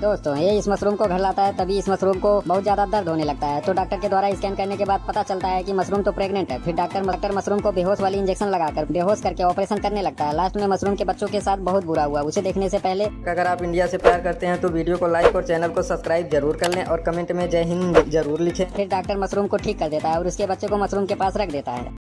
दोस्तों ये इस मशरूम को घर लाता है, तभी इस मशरूम को बहुत ज्यादा दर्द होने लगता है। तो डॉक्टर के द्वारा स्कैन करने के बाद पता चलता है कि मशरूम तो प्रेग्नेंट है। फिर डॉक्टर मशरूम को बेहोश वाली इंजेक्शन लगाकर बेहोश करके ऑपरेशन करने लगता है। लास्ट में मशरूम के बच्चों के साथ बहुत बुरा हुआ। उसे देखने से पहले अगर आप इंडिया से प्यार करते हैं तो वीडियो को लाइक और चैनल को सब्सक्राइब जरूर कर लें और कमेंट में जय हिंद जरूर लिखें। फिर डॉक्टर मशरूम को ठीक कर देता है और उसके बच्चे को मशरूम के पास रख देता है।